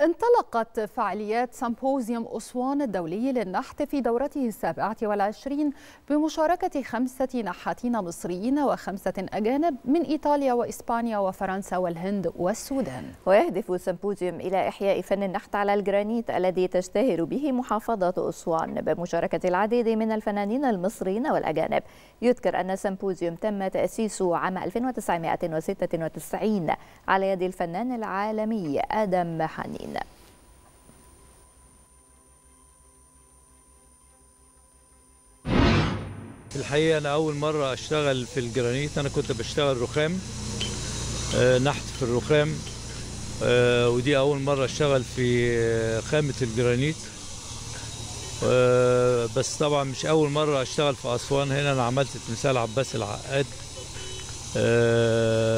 انطلقت فعاليات سمبوزيوم أسوان الدولي للنحت في دورته 27 بمشاركة 5 نحاتين مصريين و5 أجانب من إيطاليا وإسبانيا وفرنسا والهند والسودان. ويهدف السمبوزيوم إلى إحياء فن النحت على الجرانيت الذي تشتهر به محافظة أسوان بمشاركة العديد من الفنانين المصريين والأجانب. يذكر أن السمبوزيوم تم تأسيسه عام 1996 على يد الفنان العالمي آدم حنين. في الحقيقة أنا أول مرة أشتغل في الجرانيت، أنا كنت بشتغل رخام، نحت في الرخام، ودي أول مرة أشتغل في خامة الجرانيت. بس طبعا مش أول مرة أشتغل في أسوان. هنا أنا عملت تمثال عباس العقاد،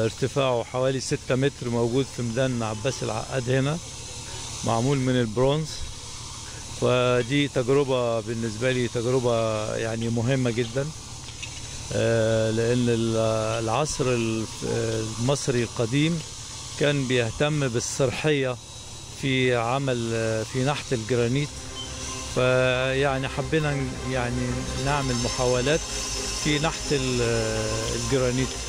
ارتفاعه حوالي 6 متر، موجود في ميدان عباس العقاد هنا، معمول من البرونز. فدي تجربة بالنسبة لي، تجربة يعني مهمة جدا، لأن العصر المصري القديم كان بيهتم بالسرحية في عمل في نحت الجرانيت، فيعني حبينا يعني نعمل محاولات في نحت الجرانيت.